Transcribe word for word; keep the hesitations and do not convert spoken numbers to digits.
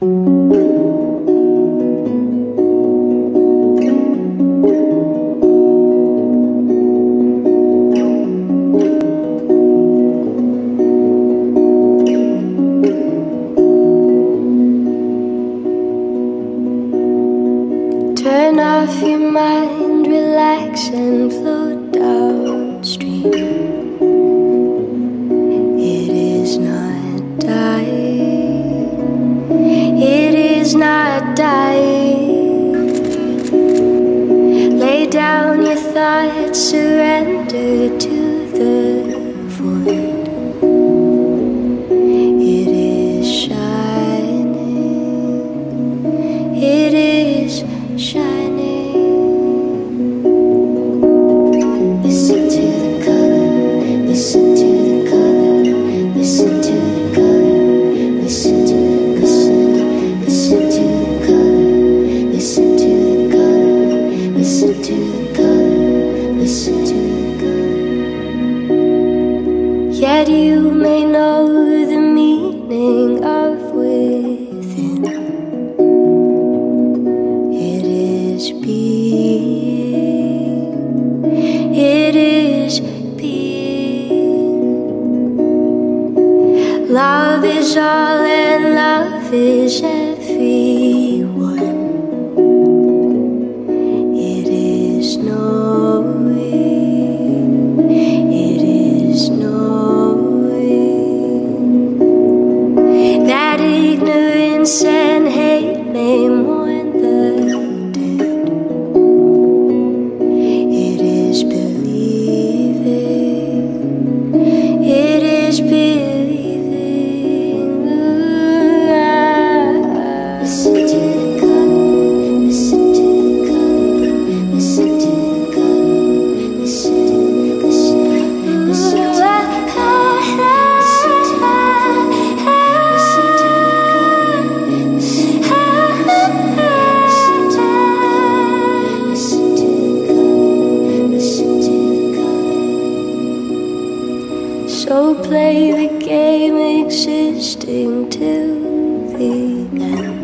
Turn off your mind, relax and float downstream. It is not dying, it is not dying. Lay down your thoughts, surrender to the void. It is shining, it is shining. Yet you may know the meaning of within. It is being, it is being. Love is all and love is everyone. It is knowing, it is knowing. And hate may mourn the dead. It is believing, it is believing. Ooh, ah. Listen to the color, listen to the color, listen to the color, listen to the color, listen to the color. So play the game, existing till the end.